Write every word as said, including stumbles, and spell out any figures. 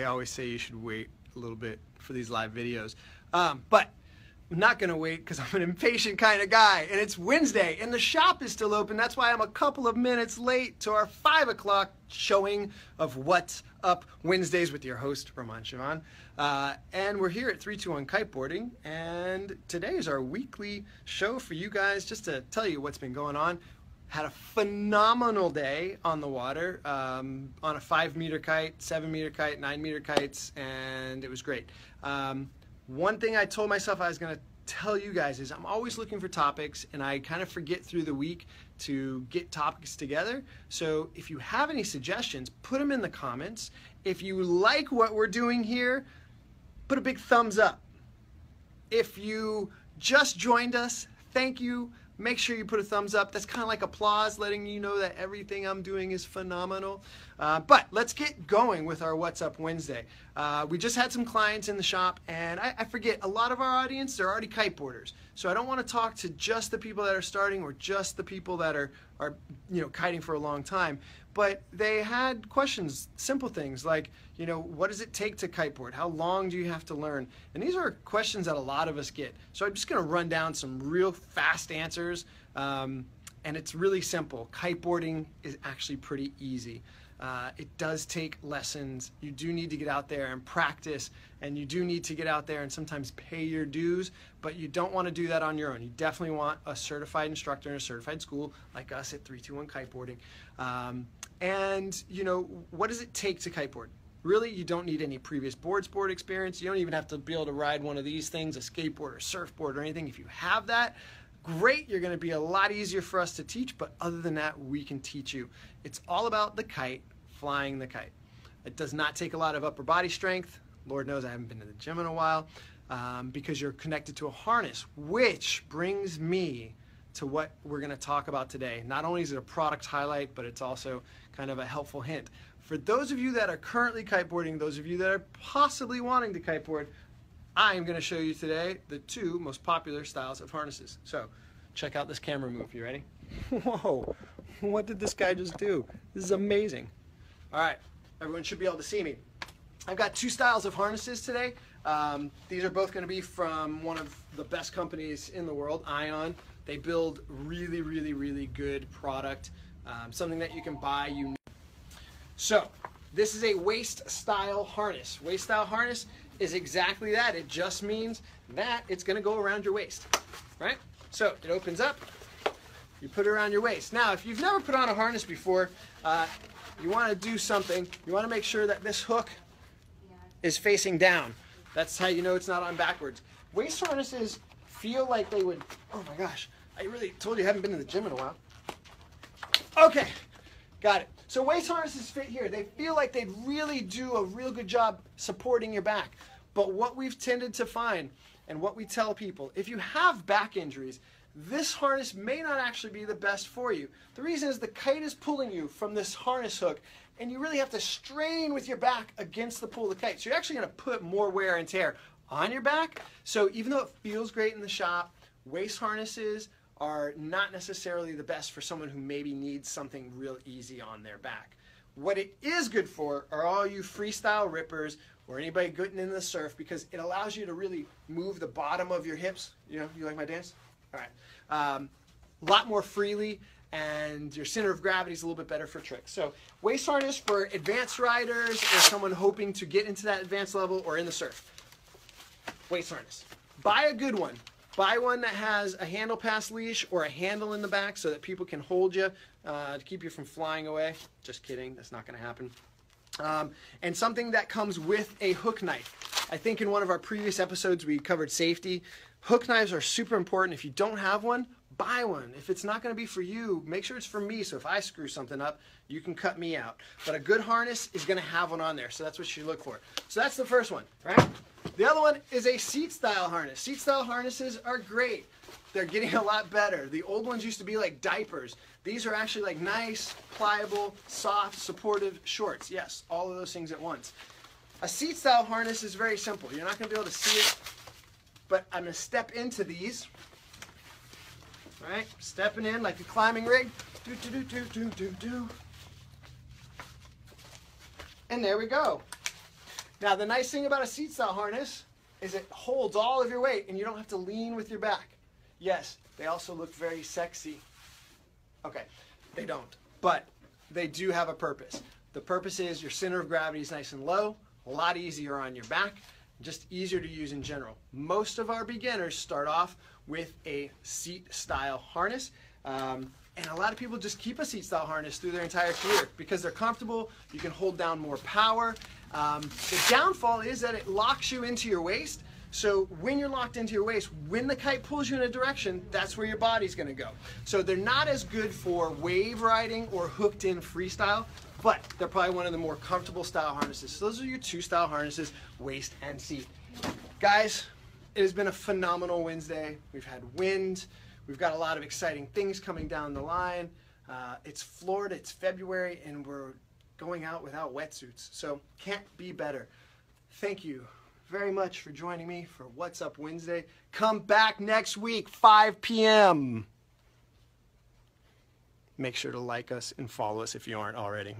they always say you should wait a little bit for these live videos. Um, but I'm not going to wait because I'm an impatient kind of guy, and it's Wednesday and the shop is still open. That's why I'm a couple of minutes late to our five o'clock showing of What's Up Wednesdays with your host, Ramon Chavon. Uh, and we're here at three two one Kiteboarding, and today is our weekly show for you guys just to tell you what's been going on. Had a phenomenal day on the water, um, on a five meter kite, seven meter kite, nine meter kites, and it was great. Um, One thing I told myself I was going to tell you guys is I'm always looking for topics, and I kind of forget through the week to get topics together. So if you have any suggestions, put them in the comments. If you like what we're doing here, put a big thumbs up. If you just joined us, thank you. Make sure you put a thumbs up. That's kind of like applause, letting you know that everything I'm doing is phenomenal. Uh, but let's get going with our What's Up Wednesday. Uh, we just had some clients in the shop, and I, I forget, a lot of our audience, they're already kiteboarders. So I don't want to talk to just the people that are starting or just the people that are, are you know, kiting for a long time. But they had questions, simple things like, you know, what does it take to kiteboard? How long do you have to learn? And these are questions that a lot of us get. So I'm just going to run down some real fast answers, um, and it's really simple. Kiteboarding is actually pretty easy. Uh, it does take lessons. You do need to get out there and practice, and you do need to get out there and sometimes pay your dues, but you don't want to do that on your own. You definitely want a certified instructor in a certified school like us at three two one Kiteboarding. Um, and, you know, what does it take to kiteboard? Really, you don't need any previous board sport experience. You don't even have to be able to ride one of these things, a skateboard or surfboard or anything. If you have that, great, you're going to be a lot easier for us to teach, but other than that, we can teach you. It's all about the kite, flying the kite. It does not take a lot of upper body strength. Lord knows I haven't been to the gym in a while, um, because you're connected to a harness, which brings me to what we're going to talk about today. Not only is it a product highlight, but it's also kind of a helpful hint. For those of you that are currently kiteboarding, those of you that are possibly wanting to kiteboard, I am going to show you today the two most popular styles of harnesses. So check out this camera move. You ready? Whoa, what did this guy just do? This is amazing. All right, everyone should be able to see me. I've got two styles of harnesses today. Um, these are both going to be from one of the best companies in the world, Ion. They build really, really, really good product, um, something that you can buy. You. So this is a waist style harness. Waist style harness is exactly that. It just means that it's going to go around your waist, right? So it opens up, you put it around your waist. Now, if you've never put on a harness before, uh, you want to do something. You want to make sure that this hook is facing down. That's how you know it's not on backwards. Waist harnesses feel like they would, oh my gosh, I really told you I haven't been to the gym in a while. Okay, got it. So waist harnesses fit here. They feel like they really do a real good job supporting your back. But what we've tended to find, and what we tell people, if you have back injuries, this harness may not actually be the best for you. The reason is the kite is pulling you from this harness hook, and you really have to strain with your back against the pull of the kite. So you're actually going to put more wear and tear on your back. So even though it feels great in the shop, waist harnesses are not necessarily the best for someone who maybe needs something real easy on their back. What it is good for are all you freestyle rippers or anybody getting in the surf, because it allows you to really move the bottom of your hips. You know, you like my dance? All right. Um, a lot more freely, and your center of gravity is a little bit better for tricks. So waist harness for advanced riders or someone hoping to get into that advanced level or in the surf. Waist harness. Buy a good one. Buy one that has a handle pass leash or a handle in the back so that people can hold you uh, to keep you from flying away. Just kidding, that's not going to happen. Um, and something that comes with a hook knife. I think in one of our previous episodes we covered safety. Hook knives are super important. If you don't have one, buy one. If it's not going to be for you, make sure it's for me, so if I screw something up, you can cut me out. But a good harness is going to have one on there, so that's what you look for. So that's the first one, right? The other one is a seat style harness. Seat style harnesses are great. They're getting a lot better. The old ones used to be like diapers. These are actually like nice, pliable, soft, supportive shorts. Yes, all of those things at once. A seat style harness is very simple. You're not going to be able to see it, but I'm going to step into these. All right, stepping in like a climbing rig. Do, do, do, do, do, do, do. And there we go. Now, the nice thing about a seat style harness is it holds all of your weight and you don't have to lean with your back. Yes, they also look very sexy. Okay, they don't, but they do have a purpose. The purpose is your center of gravity is nice and low, a lot easier on your back, just easier to use in general. Most of our beginners start off with a seat style harness. Um, And a lot of people just keep a seat style harness through their entire career because they're comfortable, you can hold down more power. Um, the downfall is that it locks you into your waist. So when you're locked into your waist, when the kite pulls you in a direction, that's where your body's gonna go. So they're not as good for wave riding or hooked in freestyle, but they're probably one of the more comfortable style harnesses. So those are your two style harnesses, waist and seat. Guys, it has been a phenomenal Wednesday. We've had wind. We've got a lot of exciting things coming down the line. Uh, it's Florida, it's February, and we're going out without wetsuits, so can't be better. Thank you very much for joining me for What's Up Wednesday. Come back next week, five p m Make sure to like us and follow us if you aren't already.